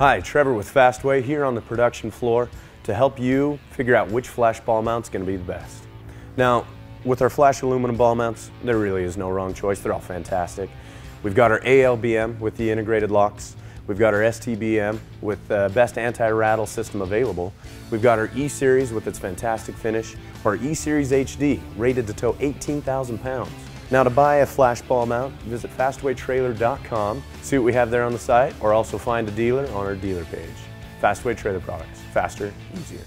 Hi, Trevor with Fastway here on the production floor to help you figure out which flash ball mount's going to be the best. Now, with our flash aluminum ball mounts, there really is no wrong choice. They're all fantastic. We've got our ALBM with the integrated locks. We've got our STBM with the best anti-rattle system available. We've got our E-Series with its fantastic finish. Our E-Series HD, rated to tow 18,000 pounds. Now, to buy a flash ball mount, visit fastwaytrailer.com, see what we have there on the site, or also find a dealer on our dealer page. Fastway Trailer Products. Faster, easier.